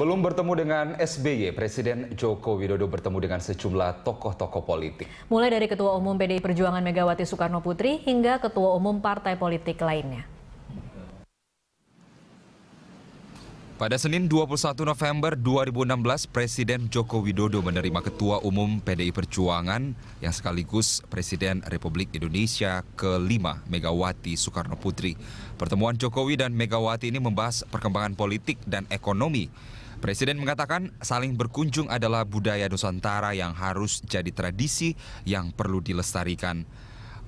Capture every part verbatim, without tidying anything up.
Belum bertemu dengan S B Y, Presiden Joko Widodo bertemu dengan sejumlah tokoh-tokoh politik. Mulai dari Ketua Umum P D I Perjuangan Megawati Soekarnoputri hingga Ketua Umum Partai Politik lainnya. Pada Senin dua puluh satu November dua ribu enam belas, Presiden Joko Widodo menerima Ketua Umum P D I Perjuangan yang sekaligus Presiden Republik Indonesia kelima, Megawati Soekarnoputri. Pertemuan Jokowi dan Megawati ini membahas perkembangan politik dan ekonomi. Presiden mengatakan saling berkunjung adalah budaya Nusantara yang harus jadi tradisi yang perlu dilestarikan.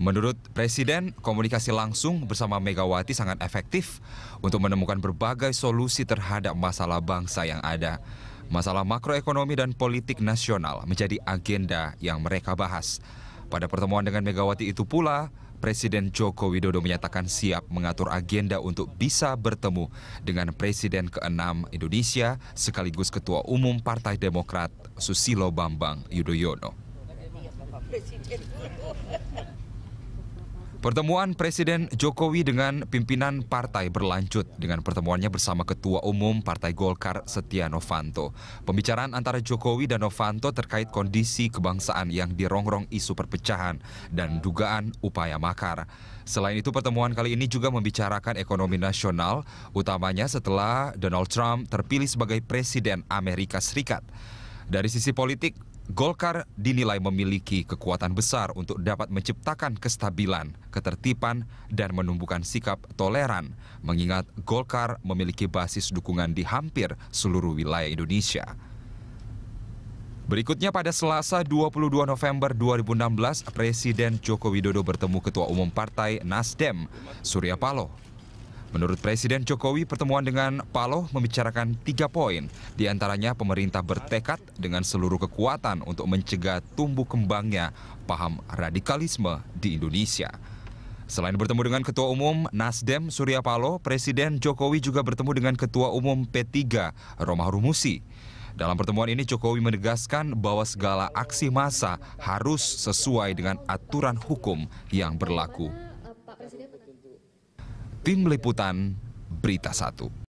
Menurut Presiden, komunikasi langsung bersama Megawati sangat efektif untuk menemukan berbagai solusi terhadap masalah bangsa yang ada. Masalah makroekonomi dan politik nasional menjadi agenda yang mereka bahas. Pada pertemuan dengan Megawati itu pula, Presiden Joko Widodo menyatakan siap mengatur agenda untuk bisa bertemu dengan Presiden keenam Indonesia sekaligus Ketua Umum Partai Demokrat Susilo Bambang Yudhoyono. Pertemuan Presiden Jokowi dengan pimpinan partai berlanjut dengan pertemuannya bersama Ketua Umum Partai Golkar Setya Novanto. Pembicaraan antara Jokowi dan Novanto terkait kondisi kebangsaan yang dirongrong isu perpecahan dan dugaan upaya makar. Selain itu, pertemuan kali ini juga membicarakan ekonomi nasional, utamanya setelah Donald Trump terpilih sebagai Presiden Amerika Serikat. Dari sisi politik, Golkar dinilai memiliki kekuatan besar untuk dapat menciptakan kestabilan, ketertiban, dan menumbuhkan sikap toleran, mengingat Golkar memiliki basis dukungan di hampir seluruh wilayah Indonesia. Berikutnya pada Selasa dua puluh dua November dua ribu enam belas, Presiden Joko Widodo bertemu Ketua Umum Partai Nasdem, Surya Paloh. Menurut Presiden Jokowi, pertemuan dengan Paloh membicarakan tiga poin, diantaranya pemerintah bertekad dengan seluruh kekuatan untuk mencegah tumbuh kembangnya paham radikalisme di Indonesia. Selain bertemu dengan Ketua Umum Nasdem Surya Paloh, Presiden Jokowi juga bertemu dengan Ketua Umum P tiga Romahurmuziy. Dalam pertemuan ini, Jokowi menegaskan bahwa segala aksi massa harus sesuai dengan aturan hukum yang berlaku. Tim Liputan Berita Satu.